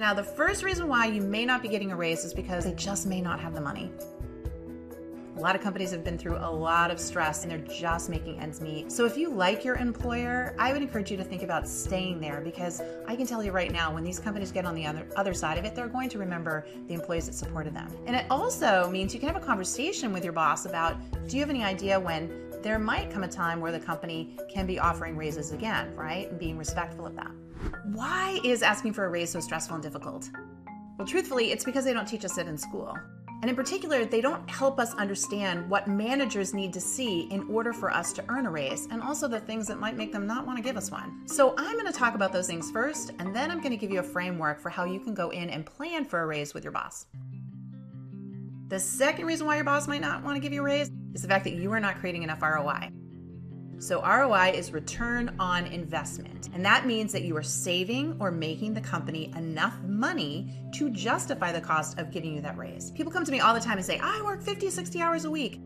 Now, the first reason why you may not be getting a raise is because they just may not have the money. A lot of companies have been through a lot of stress and they're just making ends meet. So if you like your employer, I would encourage you to think about staying there, because I can tell you right now, when these companies get on the other side of it, they're going to remember the employees that supported them. And it also means you can have a conversation with your boss about, do you have any idea when there might come a time where the company can be offering raises again, right? And being respectful of that. Why is asking for a raise so stressful and difficult? Well, truthfully, it's because they don't teach us it in school. And in particular, they don't help us understand what managers need to see in order for us to earn a raise, and also the things that might make them not want to give us one. So I'm going to talk about those things first, and then I'm going to give you a framework for how you can go in and plan for a raise with your boss. The second reason why your boss might not want to give you a raise is the fact that you are not creating enough ROI. So ROI is return on investment. And that means that you are saving or making the company enough money to justify the cost of giving you that raise. People come to me all the time and say, I work 50, 60 hours a week,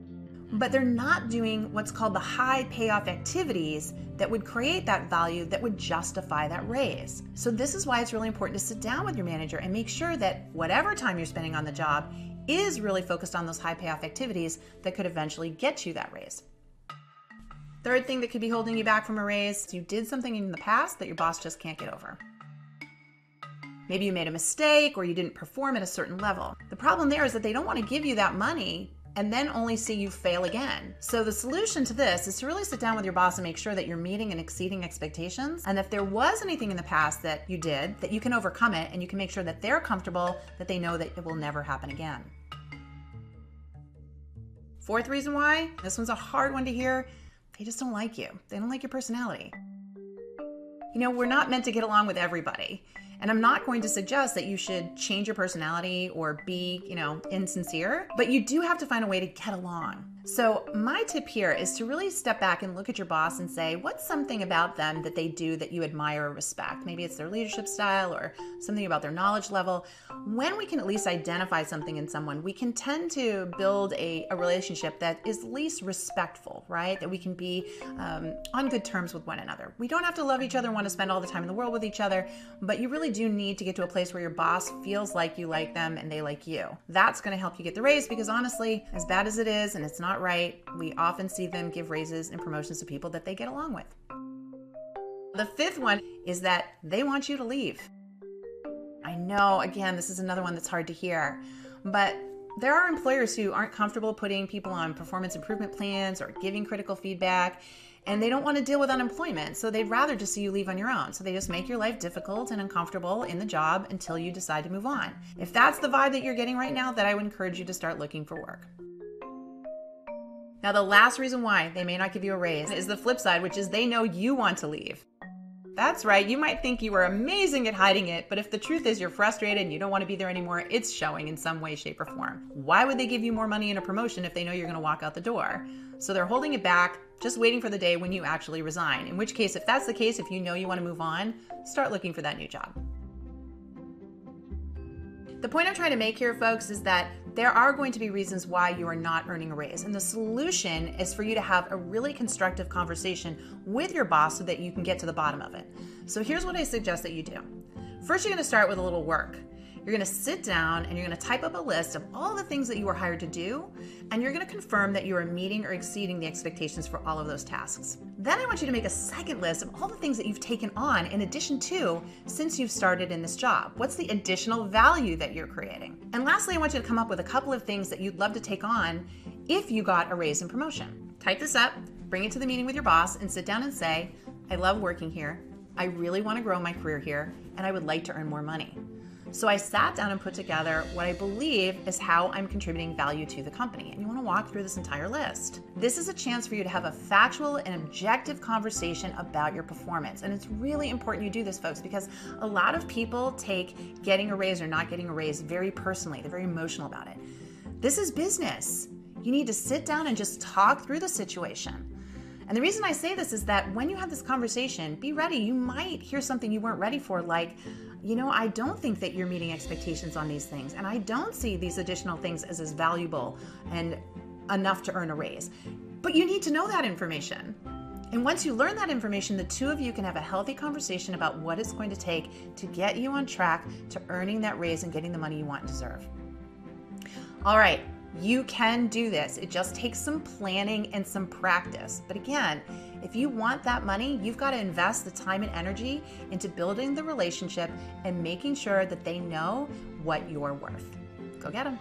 but they're not doing what's called the high payoff activities that would create that value that would justify that raise. So this is why it's really important to sit down with your manager and make sure that whatever time you're spending on the job is really focused on those high payoff activities that could eventually get you that raise. Third thing that could be holding you back from a raise is you did something in the past that your boss just can't get over. Maybe you made a mistake or you didn't perform at a certain level. The problem there is that they don't want to give you that money and then only see you fail again. So the solution to this is to really sit down with your boss and make sure that you're meeting and exceeding expectations. And if there was anything in the past that you did, that you can overcome it and you can make sure that they're comfortable, that they know that it will never happen again. Fourth reason why, this one's a hard one to hear, they just don't like you. They don't like your personality. You know, we're not meant to get along with everybody. And I'm not going to suggest that you should change your personality or be, insincere, but you do have to find a way to get along. So my tip here is to really step back and look at your boss and say, what's something about them that they do that you admire or respect? Maybe it's their leadership style or something about their knowledge level. When we can at least identify something in someone, we can tend to build a relationship that is least respectful, right? That we can be on good terms with one another. We don't have to love each other and want to spend all the time in the world with each other, but you really do need to get to a place where your boss feels like you like them and they like you. That's going to help you get the raise, because honestly, as bad as it is, and it's not right, we often see them give raises and promotions to people that they get along with. The fifth one is that they want you to leave. I know, again, this is another one that's hard to hear, but there are employers who aren't comfortable putting people on performance improvement plans or giving critical feedback, and they don't want to deal with unemployment, so they'd rather just see you leave on your own. So they just make your life difficult and uncomfortable in the job until you decide to move on. If that's the vibe that you're getting right now, then I would encourage you to start looking for work. Now, the last reason why they may not give you a raise is the flip side, which is they know you want to leave. That's right, you might think you were amazing at hiding it, but if the truth is you're frustrated and you don't want to be there anymore, it's showing in some way, shape, or form. Why would they give you more money in a promotion if they know you're going to walk out the door? So they're holding it back, just waiting for the day when you actually resign. In which case, if that's the case, if you know you want to move on, start looking for that new job. The point I'm trying to make here, folks, is that there are going to be reasons why you are not earning a raise. And the solution is for you to have a really constructive conversation with your boss so that you can get to the bottom of it. So here's what I suggest that you do. First, you're going to start with a little work. You're going to sit down and you're going to type up a list of all the things that you were hired to do, and you're going to confirm that you are meeting or exceeding the expectations for all of those tasks. Then I want you to make a second list of all the things that you've taken on in addition to since you've started in this job. What's the additional value that you're creating? And lastly, I want you to come up with a couple of things that you'd love to take on if you got a raise and promotion. Type this up, bring it to the meeting with your boss, and sit down and say, I love working here. I really want to grow my career here, and I would like to earn more money. So I sat down and put together what I believe is how I'm contributing value to the company. And you want to walk through this entire list. This is a chance for you to have a factual and objective conversation about your performance. And it's really important you do this, folks, because a lot of people take getting a raise or not getting a raise very personally. They're very emotional about it. This is business. You need to sit down and just talk through the situation. And the reason I say this is that when you have this conversation, be ready. You might hear something you weren't ready for, like, I don't think that you're meeting expectations on these things, and I don't see these additional things as valuable and enough to earn a raise. But you need to know that information. And once you learn that information, the two of you can have a healthy conversation about what it's going to take to get you on track to earning that raise and getting the money you want and deserve. All right, you can do this. It just takes some planning and some practice. But again, if you want that money, you've got to invest the time and energy into building the relationship and making sure that they know what you're worth. Go get them.